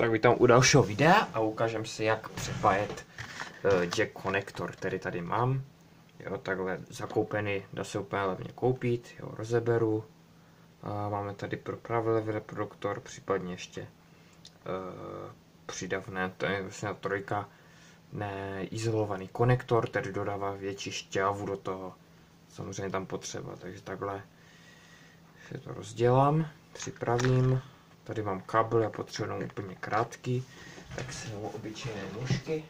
Tak vítám u dalšího videa a ukážem si, jak přepájet jack konektor, který tady mám. Jo, takhle zakoupený, dá se úplně levně koupit, jo, rozeberu. A máme tady pro pravlevý reproduktor, případně ještě přidavné, to je vlastně trojka, neizolovaný konektor, který dodává větší šťávu do toho. Samozřejmě tam potřeba, takže takhle si to rozdělám, připravím. Tady mám kabel, já potřebuji úplně krátký, tak si vezmu obyčejné nůžky.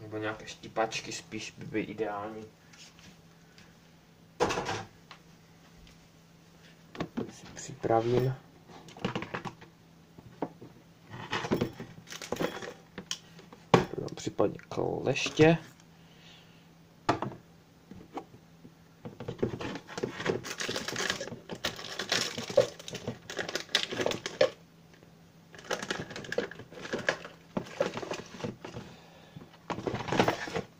Nebo nějaké štípačky spíš by byly ideální. To si připravím. Případně kleště.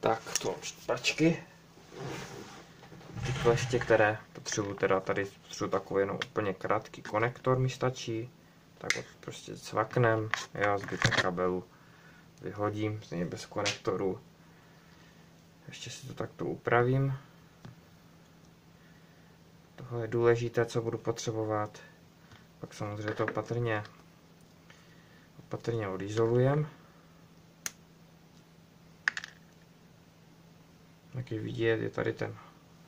Tak, tu mám štípačky. Ty kleště, které potřebuji, teda tady potřebuji takový jenom úplně krátký konektor mi stačí. Tak prostě cvaknem, já zbytek kabelu vyhodím, stejně bez konektoru. Ještě si to takto upravím. Tohle je důležité, co budu potřebovat. Pak samozřejmě to opatrně odizolujem. Jak je vidět, je tady ten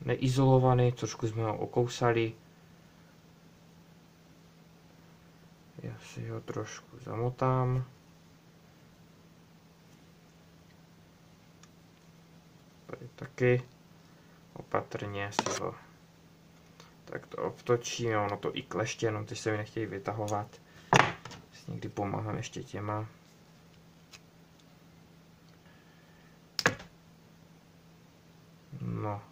neizolovaný, trošku jsme ho okousali. Já si ho trošku zamotám. Tady taky opatrně si ho takto obtočím, ono to i kleště, no ty se mi nechtějí vytahovat. Si někdy pomáhám ještě těma. No.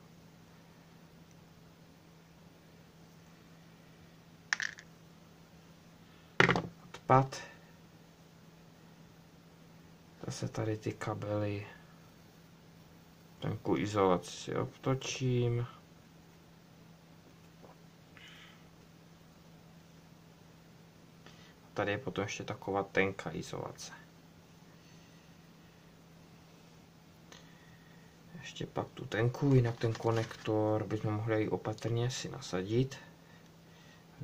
Odpad. Zase tady ty kabely. Tenkou izolaci si obtočím. Tady je potom ještě taková tenká izolace. Ještě pak tu tenku, jinak ten konektor bychom mohli i opatrně si nasadit.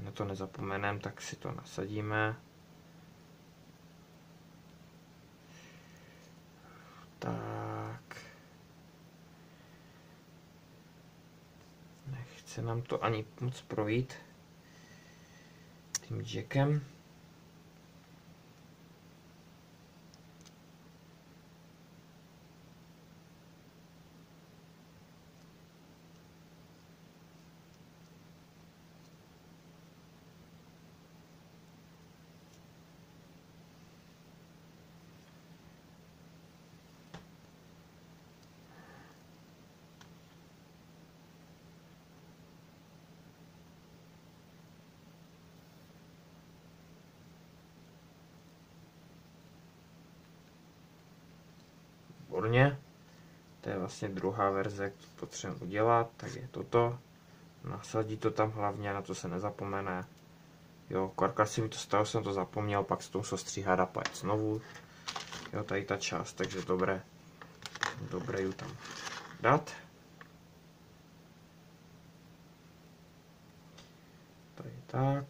Na to nezapomeneme, tak si to nasadíme. Tak. Nechce nám to ani moc projít tím jackem. To je vlastně druhá verze, jak to potřebujeme udělat, tak je toto. Nasadí to tam hlavně, na to se nezapomene. Jo, korka si mi to stalo, jsem to zapomněl, pak se to musel stříhat a pájet znovu. Jo, tady ta část, takže dobré ju tam dát. Tady tak.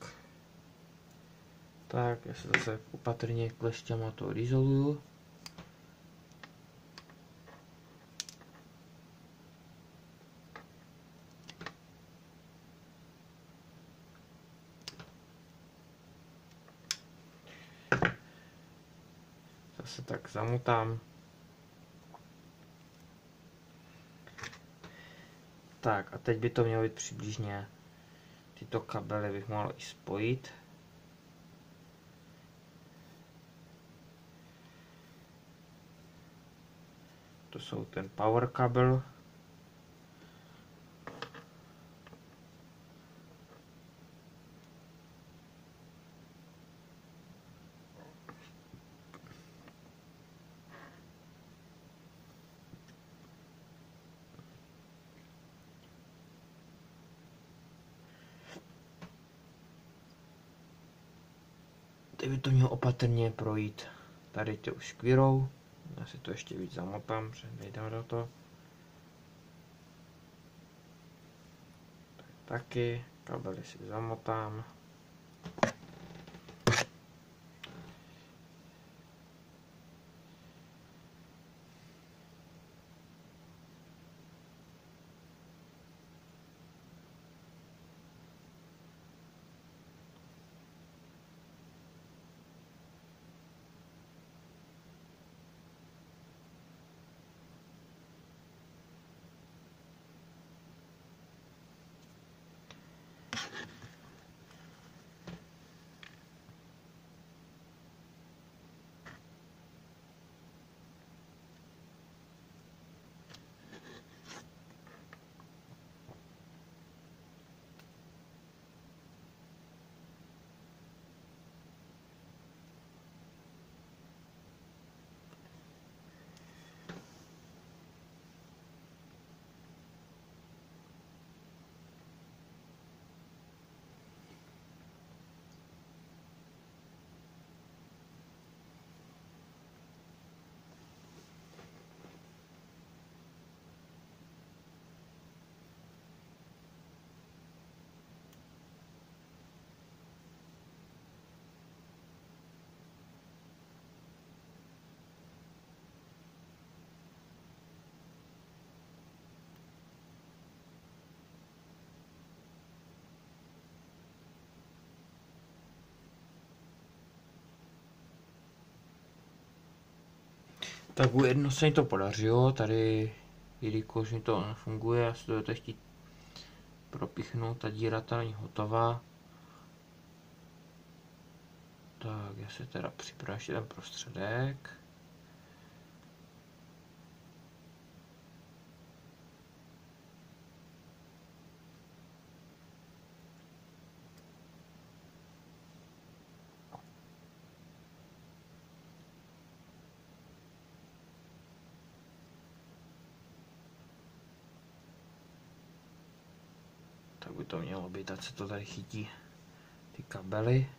Tak, já se zase opatrně kleštěma to odizoluju. Se tak zamotám. Tak a teď by to mělo být přibližně. Tyto kabely bych mohl i spojit. To jsou ten power kabel. by to mělo opatrně projít tady tou škvírou. Já si to ještě víc zamotám, že nejdeme do toho. Taky kabely si zamotám. Tak jedno se mi to podařilo, tady, jelikož mi to nefunguje, já si to budete chtít propichnout, ta díra ta není hotová. Tak, já se teda připravím ještě ten prostředek. Tak by to mělo být, ať se to tady chytí ty kabely.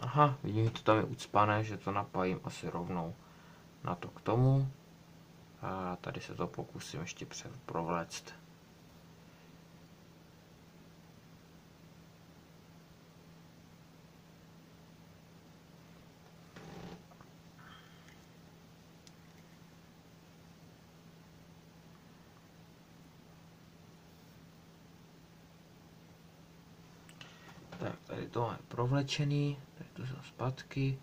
Aha, vidím, že to tam je ucpané, že to napájím asi rovnou na to k tomu. A tady se to pokusím ještě provléct. Tak, tady to máme provlečený, tady to jsou zpátky.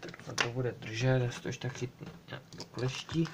Tak to bude držet, já si to ještě tak chytnu do kleští.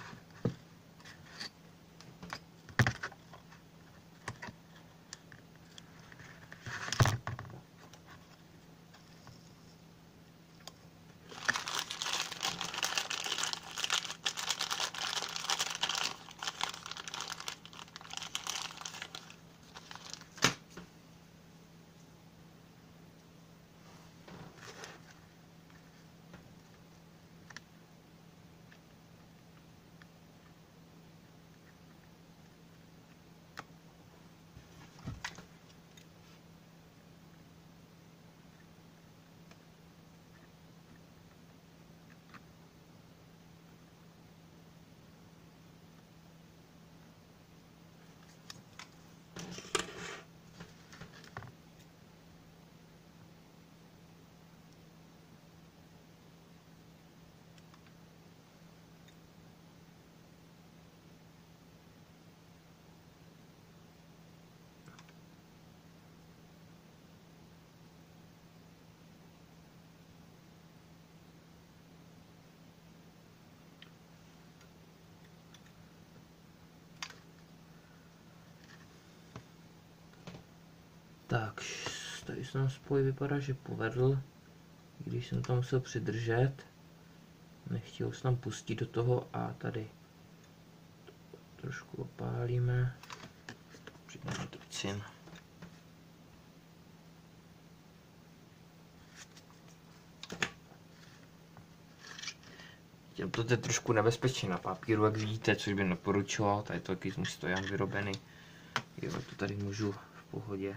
Tak, tady se nám spoj vypadá, že povedl, když jsem tam musel přidržet. Nechtěl se tam pustit do toho a tady trošku opálíme. Přidáme tricin. To je trošku nebezpečné na papíru, jak vidíte, což by neporučoval. Tady to taky stojám vyrobený. Jo, to tady můžu v pohodě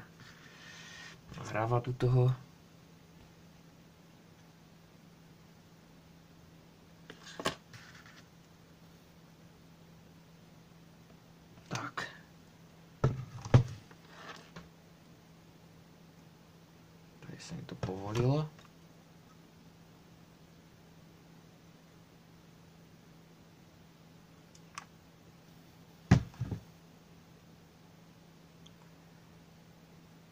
nahrávat u toho. Tak. Tady se mi to povolilo.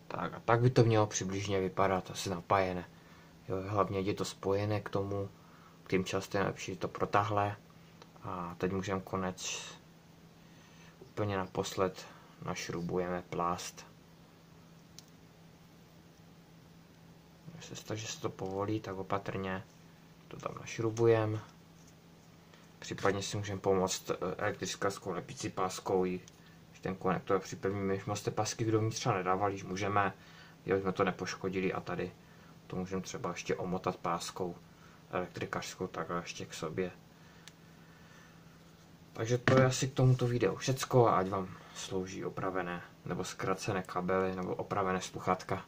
Tak a tak by to mělo přibližně vypadat, asi napájené. Jo, hlavně je to spojené k tomu, k těm častem je lepší to protahlé. A teď můžeme konec úplně naposled našrubujeme plást. Jestliže se to povolí, tak opatrně to tam našrubujeme. Případně si můžeme pomoct elektrickou lepicí páskou. Ten konektor připevníme, když moc té pasky dovnitř třeba nedávali, když můžeme, jo, jsme to nepoškodili a tady to můžeme třeba ještě omotat páskou elektrikařskou takhle ještě k sobě. Takže to je asi k tomuto videu všecko a ať vám slouží opravené nebo zkrácené kabely nebo opravené sluchátka.